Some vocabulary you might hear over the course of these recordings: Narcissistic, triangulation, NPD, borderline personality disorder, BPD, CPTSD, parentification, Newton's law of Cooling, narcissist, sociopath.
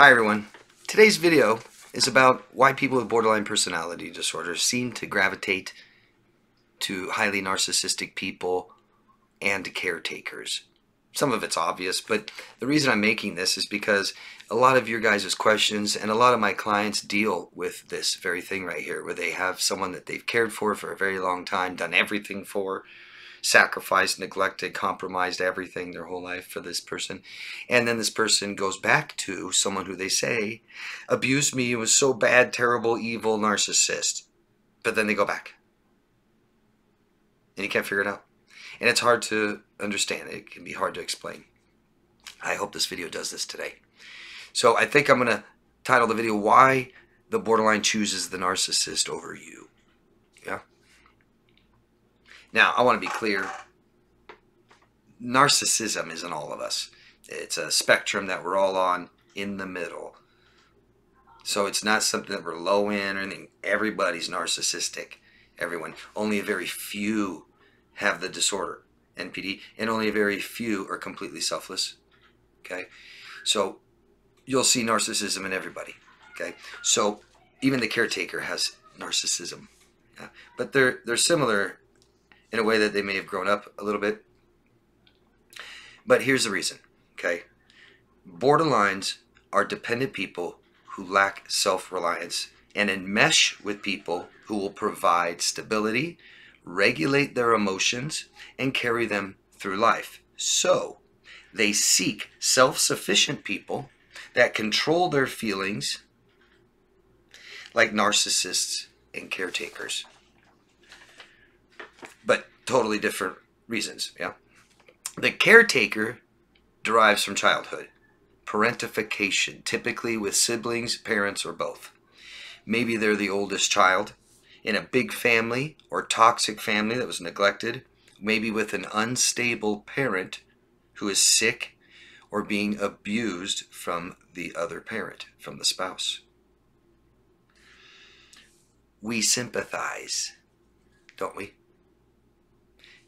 Hi everyone. Today's video is about why people with borderline personality disorder seem to gravitate to highly narcissistic people and caretakers. Some of it's obvious, but the reason I'm making this is because a lot of your guys' questions and a lot of my clients deal with this very thing right here, where they have someone that they've cared for a very long time, done everything for, sacrificed, neglected, compromised everything their whole life for this person. And then this person goes back to someone who they say abused me, was so bad, terrible, evil, narcissist. But then they go back. And you can't figure it out. And it's hard to understand. It can be hard to explain. I hope this video does this today. So I think I'm going to title the video, Why the Borderline Chooses the Narcissist Over You. Yeah. Now, I want to be clear, narcissism isn't all of us. It's a spectrum that we're all on in the middle. So it's not something that we're low in or anything. Everybody's narcissistic. Everyone. Only a very few have the disorder, NPD, and only a very few are completely selfless. Okay? So you'll see narcissism in everybody. Okay? So even the caretaker has narcissism. Yeah? But they're similar in a way that they may have grown up a little bit. But here's the reason, okay? Borderlines are dependent people who lack self-reliance and enmesh with people who will provide stability, regulate their emotions, and carry them through life. So they seek self-sufficient people that control their feelings, like narcissists and caretakers. But totally different reasons, yeah? The caretaker derives from childhood. Parentification, typically with siblings, parents, or both. Maybe they're the oldest child in a big family or toxic family that was neglected. Maybe with an unstable parent who is sick or being abused from the other parent, from the spouse. We sympathize, don't we?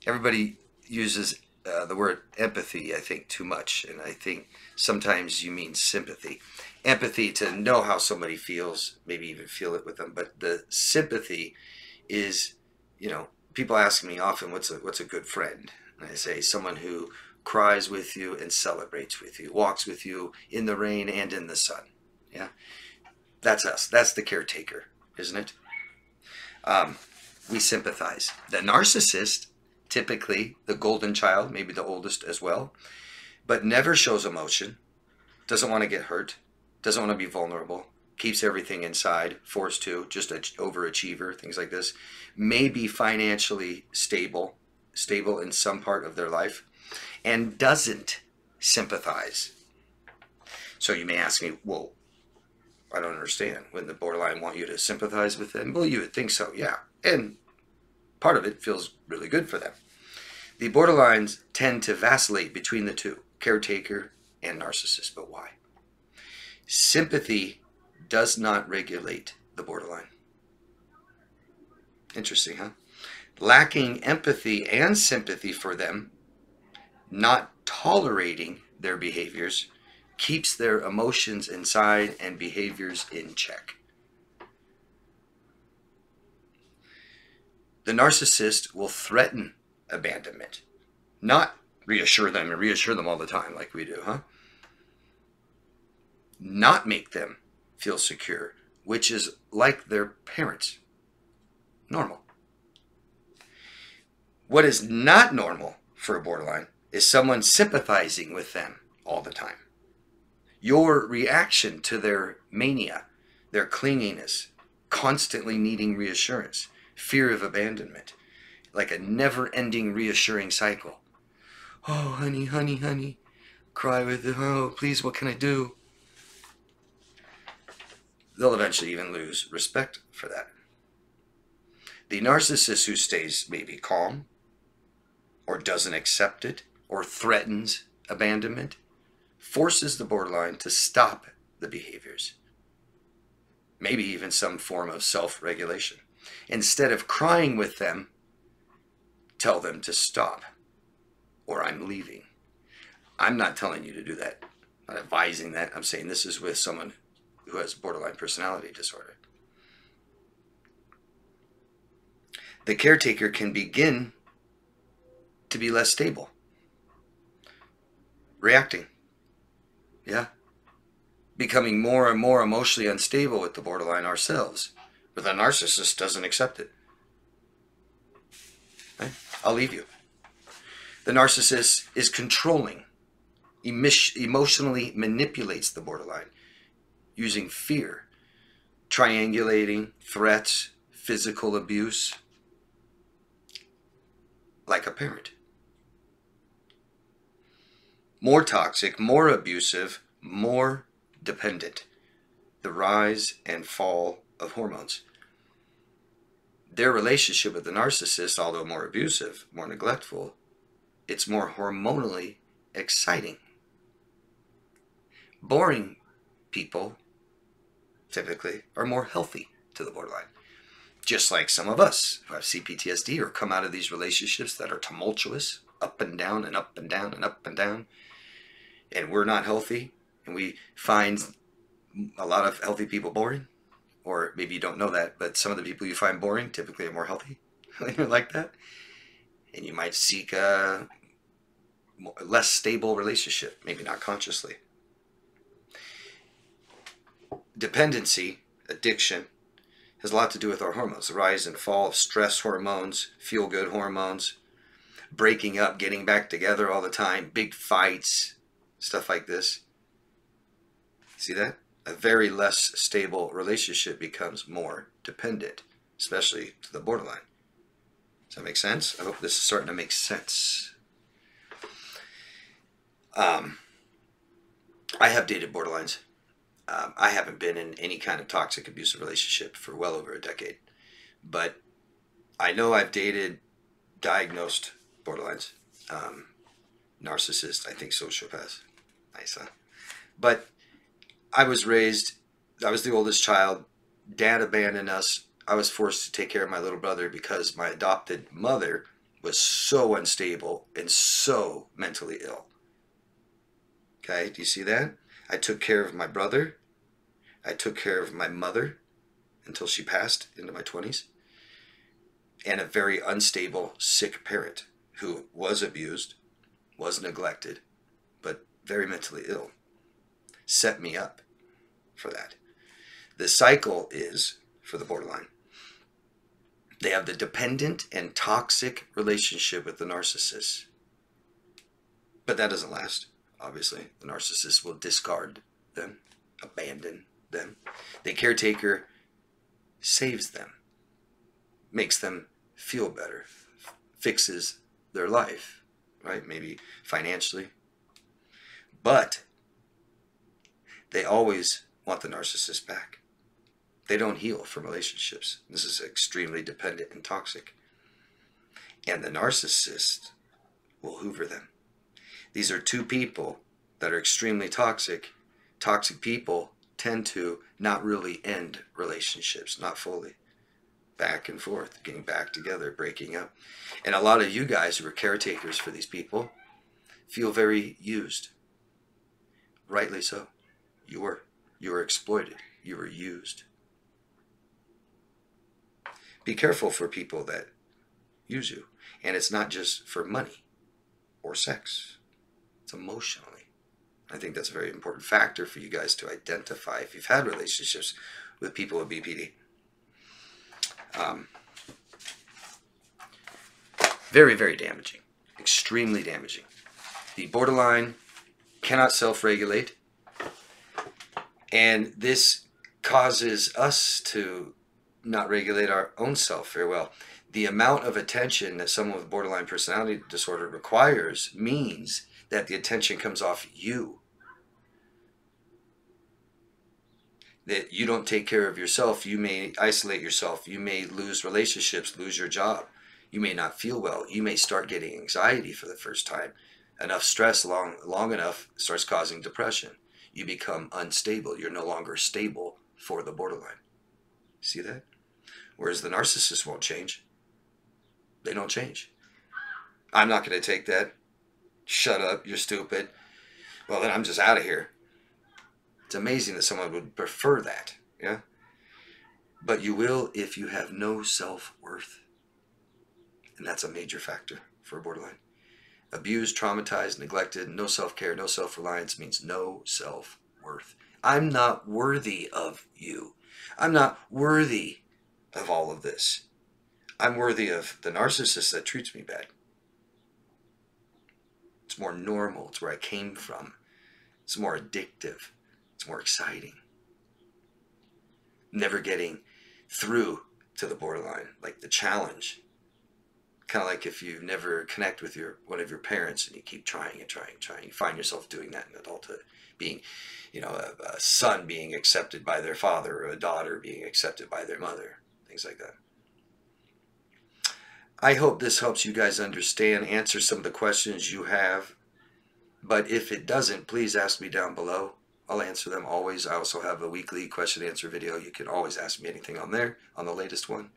Everybody uses the word empathy, I think, too much. And I think sometimes you mean sympathy. Empathy, to know how somebody feels, maybe even feel it with them. But the sympathy is, you know, people ask me often, what's a good friend? And I say, someone who cries with you and celebrates with you, walks with you in the rain and in the sun. Yeah, that's us. That's the caretaker, isn't it? We sympathize. The narcissist, typically the golden child, maybe the oldest as well, but never shows emotion, doesn't want to get hurt, doesn't want to be vulnerable, keeps everything inside, forced to, just an overachiever, things like this, may be financially stable in some part of their life, and doesn't sympathize. So you may ask me, well, I don't understand. Wouldn't the borderline want you to sympathize with them? Well, you would think so, yeah. And part of it feels really good for them. The borderlines tend to vacillate between the two, caretaker and narcissist, but why? Sympathy does not regulate the borderline. Interesting, huh? Lacking empathy and sympathy for them, not tolerating their behaviors, keeps their emotions inside and behaviors in check. The narcissist will threaten abandonment, not reassure them and reassure them all the time like we do, huh? Not make them feel secure, which is like their parents. Normal. What is not normal for a borderline is someone sympathizing with them all the time. Your reaction to their mania, their clinginess, constantly needing reassurance, fear of abandonment, like a never-ending reassuring cycle. Oh, honey, honey, honey, cry with it. Oh, please, what can I do? They'll eventually even lose respect for that. The narcissist who stays maybe calm or doesn't accept it or threatens abandonment forces the borderline to stop the behaviors, maybe even some form of self-regulation. Instead of crying with them, tell them to stop, or I'm leaving. I'm not telling you to do that. not advising that. I'm saying this is with someone who has borderline personality disorder. The caretaker can begin to be less stable. Reacting. Yeah. Becoming more and more emotionally unstable with the borderline ourselves. But the narcissist doesn't accept it. Right? I'll leave you. The narcissist is controlling, emotionally manipulates the borderline using fear, triangulating, threats, physical abuse, like a parent. More toxic, more abusive, more dependent. The rise and fall of hormones. Their relationship with the narcissist, although more abusive, more neglectful, it's more hormonally exciting. Boring people, typically, are more healthy to the borderline. Just like some of us who have CPTSD or come out of these relationships that are tumultuous, up and down and up and down and up and down, and we're not healthy, and we find a lot of healthy people boring. Or maybe you don't know that, but some of the people you find boring typically are more healthy when you're like that. And you might seek a less stable relationship, maybe not consciously. Dependency, addiction, has a lot to do with our hormones. The rise and fall of stress hormones, feel-good hormones, breaking up, getting back together all the time, big fights, stuff like this. See that? A very less stable relationship becomes more dependent, especially to the borderline. Does that make sense? I hope this is starting to make sense. I have dated borderlines. I haven't been in any kind of toxic abusive relationship for well over a decade. But I know I've dated diagnosed borderlines. Narcissists, I think sociopaths. Nice, huh? But I was raised, I was the oldest child. Dad abandoned us. I was forced to take care of my little brother because my adopted mother was so unstable and so mentally ill. Okay, do you see that? I took care of my brother. I took care of my mother until she passed into my 20s. And a very unstable, sick parent who was abused, was neglected, but very mentally ill. Set me up for that. The cycle is, for the borderline, they have the dependent and toxic relationship with the narcissist. But that doesn't last, obviously. The narcissist will discard them, abandon them. The caretaker saves them, makes them feel better, fixes their life, right? Maybe financially. But they always want the narcissist back. They don't heal from relationships. This is extremely dependent and toxic. And the narcissist will hoover them. These are two people that are extremely toxic. Toxic people tend to not really end relationships, not fully. Back and forth, getting back together, breaking up. And a lot of you guys who are caretakers for these people feel very used. Rightly so. You were exploited. You were used. Be careful for people that use you. And it's not just for money or sex. It's emotionally. I think that's a very important factor for you guys to identify if you've had relationships with people with BPD. Very, very damaging. Extremely damaging. The borderline cannot self-regulate. And this causes us to not regulate our own self very well. The amount of attention that someone with borderline personality disorder requires means that the attention comes off you. That you don't take care of yourself, you may isolate yourself, you may lose relationships, lose your job, you may not feel well, you may start getting anxiety for the first time. Enough stress long enough starts causing depression. You become unstable. You're no longer stable for the borderline. See that? Whereas the narcissist won't change. They don't change. I'm not going to take that. Shut up. You're stupid. Well, then I'm just out of here. It's amazing that someone would prefer that, yeah? But you will if you have no self-worth. And that's a major factor for borderline. Abused, traumatized, neglected, no self-care, no self-reliance means no self-worth. I'm not worthy of you. I'm not worthy of all of this. I'm worthy of the narcissist that treats me bad. It's more normal. It's where I came from. It's more addictive. It's more exciting. Never getting through to the borderline, like the challenge. Kind of like if you never connect with one of your parents and you keep trying and trying and trying. You find yourself doing that in adulthood. Being, you know, a son being accepted by their father, or a daughter being accepted by their mother. Things like that. I hope this helps you guys understand, answer some of the questions you have. But if it doesn't, please ask me down below. I'll answer them always. I also have a weekly question and answer video. You can always ask me anything on there, on the latest one.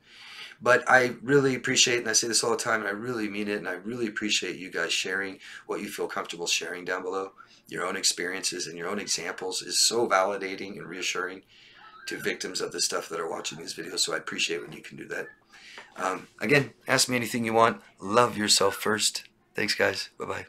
But I really appreciate, and I say this all the time, and I really mean it, and I really appreciate you guys sharing what you feel comfortable sharing down below. Your own experiences and your own examples is so validating and reassuring to victims of the stuff that are watching these videos, so I appreciate when you can do that. Again, ask me anything you want. Love yourself first. Thanks, guys. Bye-bye.